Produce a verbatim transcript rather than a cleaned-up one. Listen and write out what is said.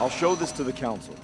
I'll show this to the council.